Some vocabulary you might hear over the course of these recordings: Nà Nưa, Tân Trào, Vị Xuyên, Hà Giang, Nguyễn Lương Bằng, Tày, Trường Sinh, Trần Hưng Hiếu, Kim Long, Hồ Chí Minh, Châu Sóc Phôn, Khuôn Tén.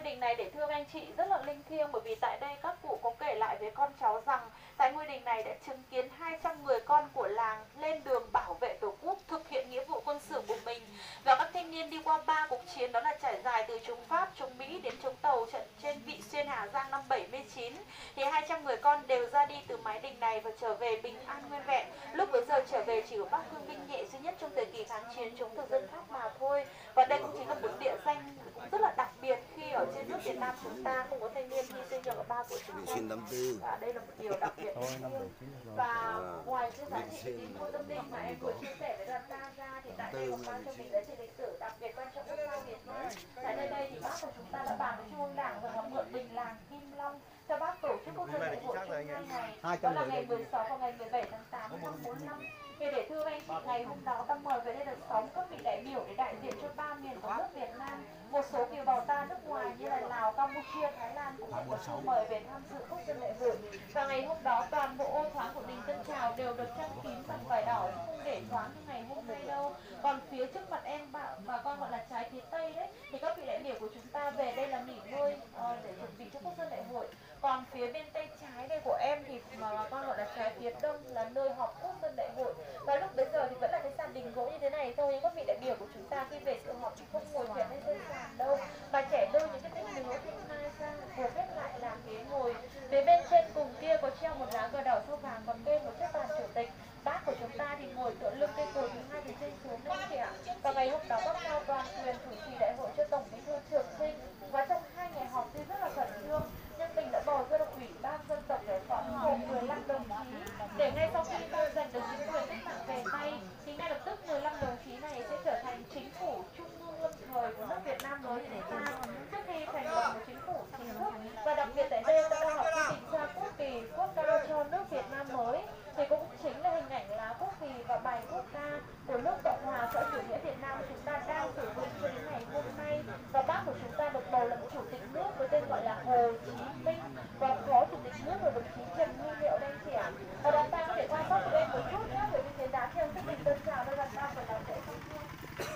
ngôi đình này để thưa anh chị rất là linh thiêng, bởi vì tại đây các cụ có kể lại với con cháu rằng tại ngôi đình này đã chứng kiến 200 người con của làng lên đường bảo vệ tổ quốc, thực hiện nghĩa vụ quân sự của mình. Và các thanh niên đi qua 3 cuộc chiến, đó là trải dài từ chống Pháp, chống Mỹ đến chống Tàu, trận trên Vị Xuyên, Hà Giang năm 79. Thì 200 người con đều ra đi từ mái đình này và trở về bình an nguyên vẹn. Lúc bấy giờ trở về chỉ có bác thương binh nhẹ duy nhất trong thời kỳ kháng chiến chống thực dân Pháp mà thôi. Và đây cũng chính là một địa danh cũng rất là đặc biệt khi ở trên nước Việt Nam chúng ta không có thanh niên hy sinh cho cả ba của chúng ta. Đây là một điều đặc biệt. Và ngoài cái giá trị của tâm linh mà em vừa chia sẻ với đoàn ta ra thì tại đây còn mang cho mình giá trị lịch sử đặc biệt quan trọng của Nam Việt Nam. Tại nơi đây thì bác của chúng ta đã bàn với Trung ương Đảng và mượn bình làng Kim Long cho bác tổ chức quốc dân hội trong 2 ngày, đó là ngày 16 và ngày 17 tháng 8 năm 45. Để thưa anh chị, ngày hôm đó ta mời về đây được 6 các vị đại biểu để đại diện cho 3 miền của nước Việt Nam. Một số kiều bào ta nước ngoài như là Lào, Campuchia, Thái Lan cũng được cho mời về tham dự quốc dân đại hội. Và ngày hôm đó toàn bộ ô thoáng của đình Tân Trào đều được trang kín bằng vải đỏ, không để thoáng như ngày hôm nay đâu. Còn phía trước mặt em mà con gọi là trái phía tây đấy, thì các vị đại biểu của chúng ta về đây là nghỉ ngơi để chuẩn bị cho quốc dân đại hội. Còn phía bên tay trái đây của em thì mà con gọi là trái phía đông là nơi họp quốc dân đại hội. Và lúc bây giờ thì vẫn là cái sàn đình gỗ như thế này thôi, nhưng các vị đại biểu của chúng ta khi về sự họp thì không ngồi thiệt lên trên sàn đâu, mà trẻ đưa những cái tách đình gỗ thiên mai ra vừa kết lại làm ghế ngồi. Về bên trên cùng kia có treo một lá cờ đỏ sao vàng, còn bên một chiếc bàn chủ tịch. Bác của chúng ta thì ngồi tựa lưng cây cột thứ 2 từ trên xuống lên kìa. Và ngày hôm đó bác trao toàn quyền chủ trì đại hội cho Tổng Bí thư Trường Sinh. Và trong 2 ngày họp thì rất là khẩn trương, nhưng mình đã bầu ra được Ủy ban dân tộc để phỏng hồ 15 đồng chí, để ngay sau khi tôi giành được chính quyền cách mạng về tay thì ngay lập tức 15 đồng chí này sẽ trở thành chính phủ trung ương lâm thời của nước Việt Nam mới để ta trước khi thành lập một chính phủ chính thức. Và đặc biệt tại đây ta đang họp quy định ra quốc kỳ quốc ca cho nước Việt Nam mới, thì cũng chính là hình ảnh lá quốc kỳ và bài quốc ca của nước Cộng hòa xã hội chủ nghĩa Việt Nam chúng ta đang sử dụng cho đến ngày hôm nay. Và bác của chúng ta được bầu làm chủ tịch nước với tên gọi là Hồ Chí Minh, và phó chủ tịch nước là đồng chí Trần Hưng Hiếu đây chị ạ. Và đoàn ta có thể quan sát của em một chút nhé, bởi vì cái giá theo quyết định Tân Trào đây đoàn ta phải làm dễ không thương.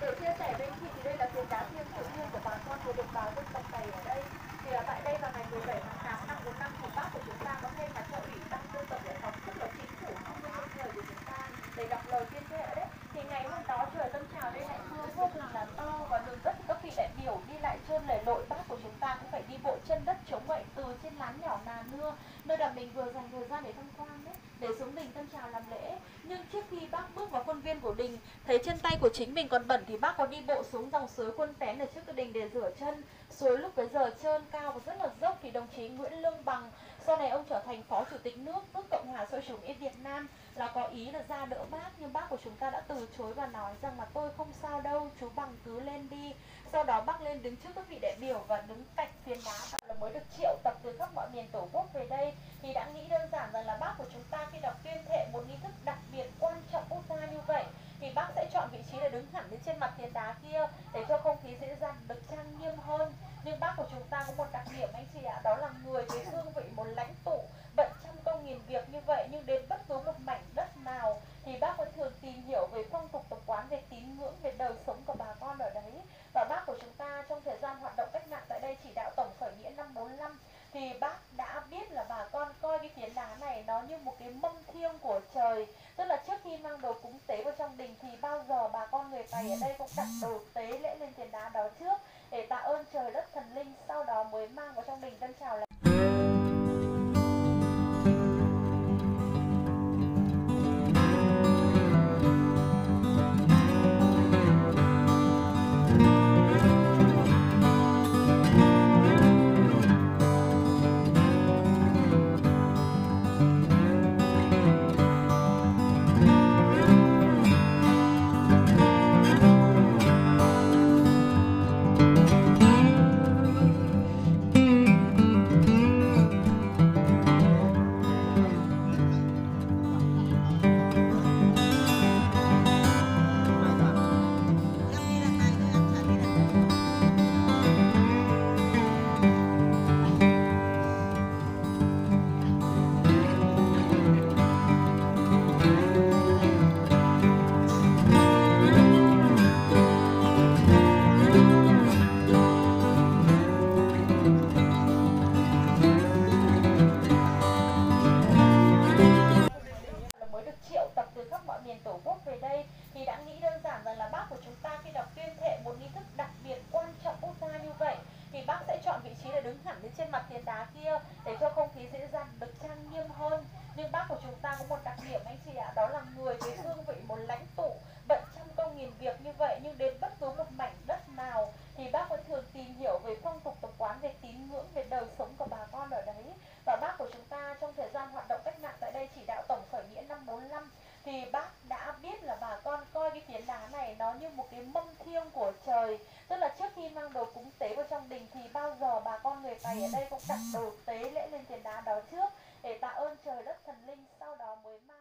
Để chia sẻ với anh chị thì đây là phiến đá thiêng tự nhiên của bà con của đồng bào dân tộc Tày ở đây. Thì ở tại đây vào ngày 17 tháng 8 năm 45 thì bác của chúng ta có thêm cán bộ Ủy ban dân tộc để phóng sức là chính phủ không nhân dân của chúng ta để đọc lời tuyên thệ đấy. Thì ngày hôm đó trời Tân Trào đây lại mưa vô cùng là to, và đường đất các vị đại biểu đi lại trơn lề lội, bác của chúng ta cũng phải đi bộ chân đất chống gậy từ trên lán nhỏ nà nưa nơi là mình vừa dành thời gian để tham quan đấy, để xuống đình Tân Trào làm lễ. Nhưng trước khi bác bước vào khuôn viên của đình, thấy chân tay của chính mình còn bẩn thì bác có đi bộ xuống dòng suối Khuôn Tén ở trước cửa đình để rửa chân. Suối lúc bấy giờ trơn cao và rất là dốc, thì đồng chí Nguyễn Lương Bằng, sau này ông trở thành phó chủ tịch nước Cộng hòa xã hội chủ nghĩa Việt Nam, là có ý là ra đỡ bác, nhưng bác của chúng ta đã từ chối và nói rằng là tôi không sao đâu, chú Bằng cứ lên đi. Sau đó bác lên đứng trước các vị đại biểu và đứng cạnh phiến đá là mới được triệu tập từ khắp mọi miền tổ quốc về đây. Thì đã nghĩ đơn giản rằng là bác của chúng ta khi đọc tuyên thệ một nghi thức đặc biệt quan trọng quốc gia như vậy thì bác sẽ chọn vị trí để đứng hẳn lên trên mặt phiến đá kia để cho không khí dễ dàng được trang nghiêm hơn. Nhưng bác của chúng ta có một đặc điểm anh chị ạ, đó là người với cương vị một lãnh tụ bận trăm công nghìn việc như vậy, nhưng đến bất cứ một mảnh đất nào thì bác vẫn thường tìm hiểu về phong tục tập quán, về tín ngưỡng, về đời sống của bà con ở đấy. Và bác của chúng ta trong thời gian hoạt động cách mạng tại đây chỉ đạo tổng khởi nghĩa năm 45 thì bác đã biết là bà con coi cái phiến đá này nó như một cái mâm thiêng của trời, tức là trước khi mang đồ cúng tế vào trong đình thì bao giờ bà con người Tày ở đây cũng đặt đồ tế lễ lên phiến đá đó trước để tạ ơn trời đất thần linh, sau đó mới mang vào trong đình Tân Trào là chí là đứng thẳng lên trên mặt phiến đá kia để cho không khí dễ dàng được trang nghiêm hơn. Nhưng bác của chúng ta có một đặc điểm anh chị ạ, đó là người với hương vị một lãnh tụ bận trăm công nghìn việc như vậy, nhưng đến bất cứ một mảnh đất nào thì bác vẫn thường tìm hiểu về phong tục tập quán, về tín ngưỡng, về đời sống của bà con ở đấy. Và bác của chúng ta trong thời gian hoạt động cách mạng tại đây chỉ đạo tổng khởi nghĩa năm 45 thì bác đã biết là bà con coi cái phiến đá này nó như một cái mâm thiêng của trời. Tức là trước khi mang đồ cúng tế vào trong đình thì bao giờ bà con người Tày ở đây cũng đặt đồ tế lễ lên phiến đá đó trước để tạ ơn trời đất thần linh, sau đó mới mang